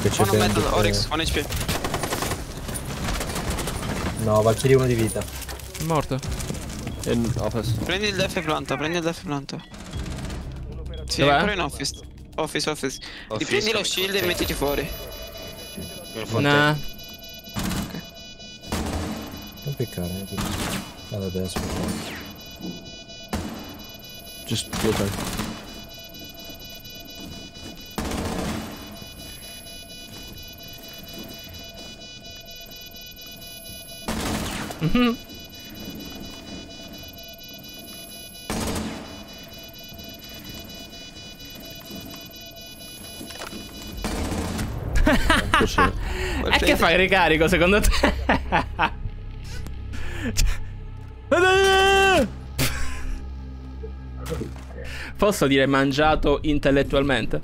che c'è dentro. Oryx, 1 HP. No, Valkyrie 1 di vita. Morto. In office. Prendi il def e planta, prendi il def e planta. Sì, è ancora in office. Office, office. Ti prendi lo shield e mettiti fuori. Nah. Ok. Non piccare, non piccare. Vado adesso. Just go back. Mhm. E che fai ricarico secondo te? Posso dire mangiato intellettualmente?